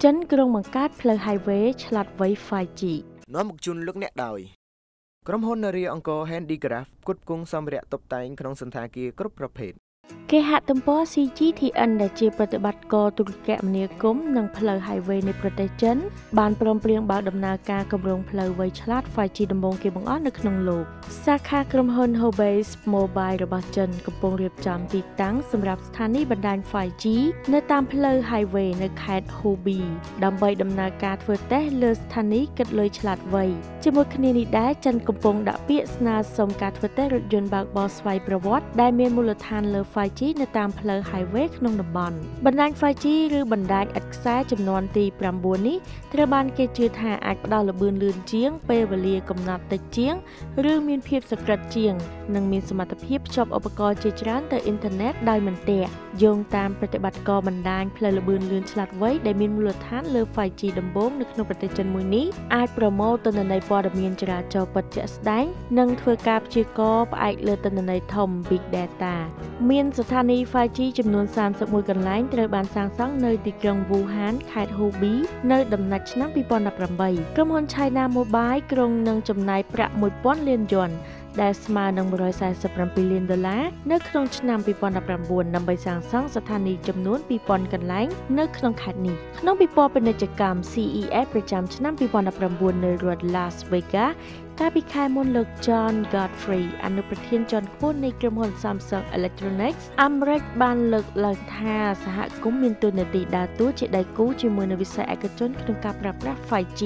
Chấn cường bằng cát plug highway chặt với 5G. Nói một chút lúc nét đời. Crom hôn nơi Uncle Handicraft cút cung xong rẽ tộc tay trong sân thà kia cướp rập hết. Kế hạ tâm bó CGTN đã chia bật bạch cô tụi kẹm nề cốm nâng plug highway nề bật chấn. Bàn prom plieng bảo đầm na ca cầm rong plug với chặt 5G đầm bông kia bằng ót nơi khung lục. Saka crom hôn Hobay mobile rồi bạch chấn cầm bông riệp chạm tít táng sầm rạp thani bật đan 5G nơi tam plug highway nơi khẹt Hobby. Đầm bay đầm na ca vừa té lơ thani kết lơi chặt vầy. Chỉ một khnề nị đá chấn cầm bông đã biết na sông ca vừa té rồi dồn bạc bó xoay bờ vót đai miên mùa than lơ 5G នៅតាមផ្លូវ highway ក្នុងតំបន់បណ្ដាញ 5G ឬបណ្ដាញ ឥតខ្សែ ចំនួនទី 9 នេះត្រូវបានគេជឿថាអាចផ្ដល់ល្បឿនលឿនជាងពេលវេលាកំណត់តិចជាង ឬមានភាពសក្រិតជាង និងមានសមត្ថភាពភ្ជាប់ឧបករណ៍ជាច្រើនទៅអ៊ីនធឺណិតដោយមិនទាក់ យោងតាមប្រតិបត្តិការបណ្ដាញផ្លូវល្បឿនលឿនឆ្លាតវៃ ដែលមានមូលដ្ឋានលើ 5G ដំបូងនៅក្នុងប្រទេសចិនមួយនេះ អាចប្រមូលទិន្នន័យព័ត៌មានចរាចរណ៍ពិតជាក់ស្ដែង និងធ្វើការព្យាករណ៍ផ្អែកលើទិន្នន័យធំ Big Data មានស្ថានីយ 5G ចំនួន 31 កន្លែងត្រូវបានសាងសង់នៅទីក្រុង Wuhan ខេត្ត Hubei នៅដំណាច់ឆ្នាំ 2018 ក្រុមហ៊ុន China Mobile ក្រុងនឹងចំណាយប្រាក់ 1000 លាន yuan ដែលស្មើនឹង $147 លាននៅក្នុងឆ្នាំ 2019 ដើម្បីសាងសង់ស្ថានីយចំនួន 2000 កន្លែងនៅក្នុងខេត្តនេះ ក្នុងពិព័រណ៍ពាណិជ្ជកម្ម CES ប្រចាំឆ្នាំ 2019 នៅរដ្ឋ Las Vegas កាលពីខែមុនលោក John Godfrey អនុប្រធានជាន់ខ្ពស់នៃក្រុមហ៊ុន Samsung Electronics អាមេរិកបានលើកឡើងថាសហគមន៍មានតួនាទីដើរតួជាដៃគូជាមួយនឹងវិស័យឯកជនក្នុងការប្រើប្រាស់ 5G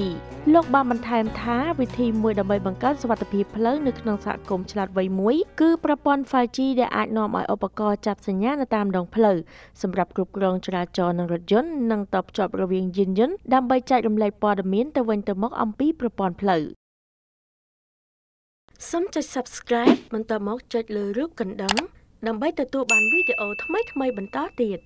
លោកបានបន្ថែមថាវិធីមួយដើម្បីបង្កើនសុវត្ថិភាពផ្លូវនៅក្នុងសហគមន៍ឆ្លាតវៃមួយគឺប្រព័ន្ធ 5G ដែលអាចនាំឲ្យឧបករណ៍ចាប់សញ្ញានៅតាមដងផ្លូវសម្រាប់គ្រប់គ្រងចរាចរណ៍និងរថយន្តនិងតបភ្ជាប់រវាងយានយន្តដើម្បីចែករំលែកព័ត៌មានទៅវិញទៅមកអំពីប្រព័ន្ធផ្លូវ សូមចុច subscribe បន្តមកចុចលើរូបកណ្ដឹងដើម្បីទទួលបានវីដេអូថ្មីៗបន្តទៀត